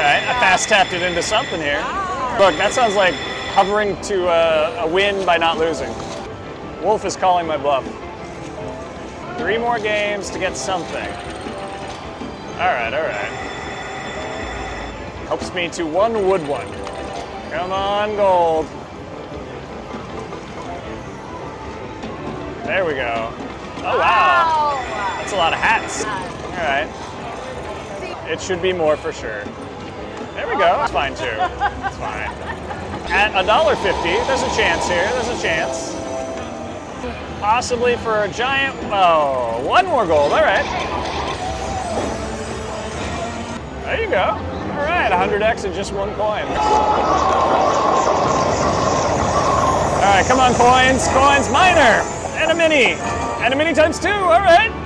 Alright, I fast tapped it into something here. Wow. Look, that sounds like hovering to a win by not losing. Wolf is calling my bluff. 3 more games to get something. Alright, alright. Helps me to 1 wood 1. Come on, gold. There we go. Oh, wow. That's a lot of hats. All right. It should be more for sure. There we go. It's fine, too. It's fine. At $1.50, there's a chance here. There's a chance. Possibly for a giant. Oh, 1 more gold. All right. There you go. All right. 100x in just 1 coin. All right. Come on, coins. Coins. Minor. And a mini. And a mini times 2. All right.